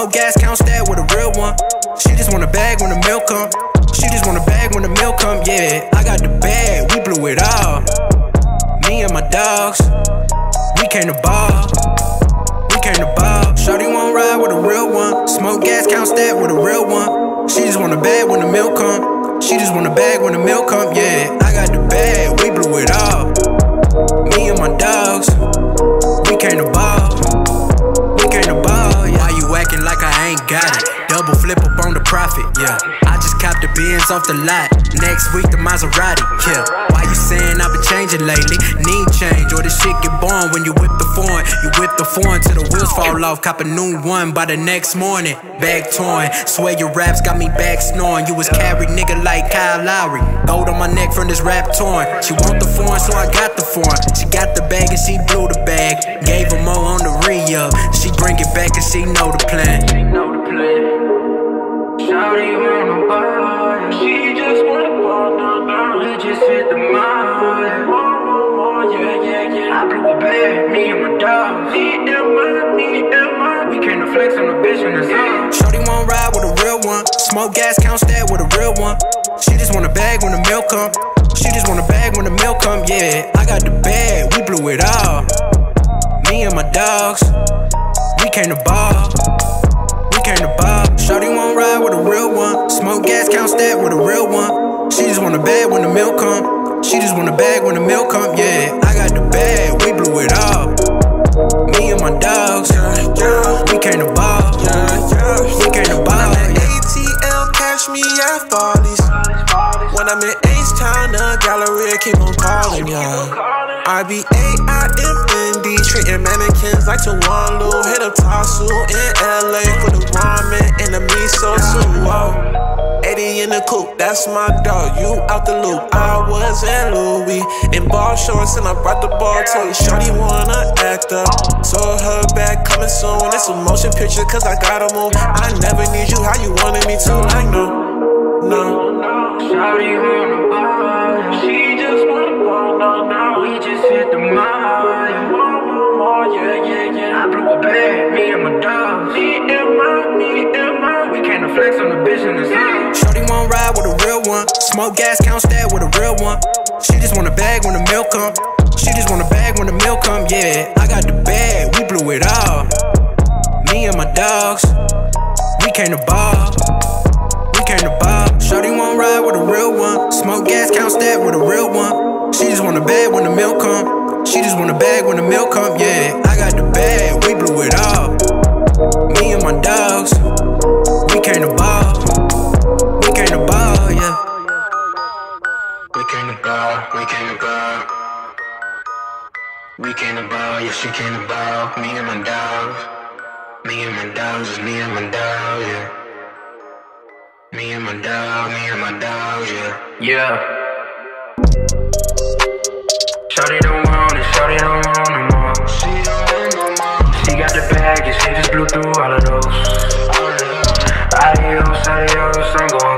Smoke gas, counts that with a real one. She just want a bag when the milk come. She just want a bag when the milk come, yeah. I got the bag, we blew it all. Me and my dogs, we came to ball. We came to ball. Shorty won't ride with a real one. Smoke gas, counts that with a real one. She just want a bag when the milk come. She just want a bag when the milk come, yeah. I got the bag, we blew it all. Me and my dogs, we came to ball. Got it, double flip up on the profit, yeah. I just copped the Benz off the lot. Next week the Maserati, yeah. Why you saying I've been changing lately? Need change or this shit get born. When you whip the foreign, you whip the foreign till the wheels fall off. Cop a new one by the next morning. Back torn, swear your raps got me back snoring. You was carried nigga like Kyle Lowry. Gold on my neck from this rap torn. She want the foreign, so I got the foreign. She got the bag and she blew the bag. Gave her more on the re-up. She bring it back and she know the plan. Shawty wanna ball, she just wanna ball, no, no, it just hit the mile. Yeah, yeah, yeah. I blew a bag, me and my dog. Need that money, we can't flex on the bitch in the zone. Shawty wanna ride with a real one. Smoke gas, counts that with a real one. She just want a bag when the milk come. She just want a bag when the milk come, yeah. I got the bag, we blew it all. Me and my dogs, we came to ball. Shorty won't ride with a real one. Smoke gas, counts that with a real one. She just want a bag when the milk come. She just want a bag when the milk come, yeah. I got the bag, we blew it all. Me and my dogs, we came to ball. We came to ball. When I'm at ATL, cash me at Follies. When I'm in H-China, Galleria keep on calling, yeah. R-B-A-I-M-N-D, treating mannequins like Tawanlu. Hit up Tassu in LA for the ramen and the miso soup. Oh, Eddie in the coupe, that's my dog, you out the loop. I was in Louis, in ball shorts and I brought the ball to you. Shorty wanna act up, so her back coming soon. It's a motion picture cause I gotta move. I never need you how you wanted me to, like no, no. Shorty wanna ball, she just wanna ball, no, no. We just hit the mile. Oh, yeah, yeah, yeah. I blew a bag, me and my dogs. Me and my. We can't flex on the bitch in the zone. Shorty won't ride with a real one. Smoke gas, counts that with a real one. She just want a bag when the milk come. She just want a bag when the milk come, yeah. I got the bag, we blew it all. Me and my dogs, we came to ball. We came to ball. Shorty won't ride with a real one. Smoke gas, counts that with a real one. She just want a bag when the milk come. She just want a bag when the milk come, yeah. I got the bag, we blew it all. Me and my dogs, we came to ball. We came to ball, yeah. We came to ball, we came to ball. We came to ball, yeah, she came to ball. Me and my dogs. Me and my dogs, it's me and my dogs, yeah. Me and my dog, me and my dogs, yeah. Yeah. Shawty don't want it, shawty don't want no more. She got the bag and she just blew through all of those. Adios, adios, I'm going.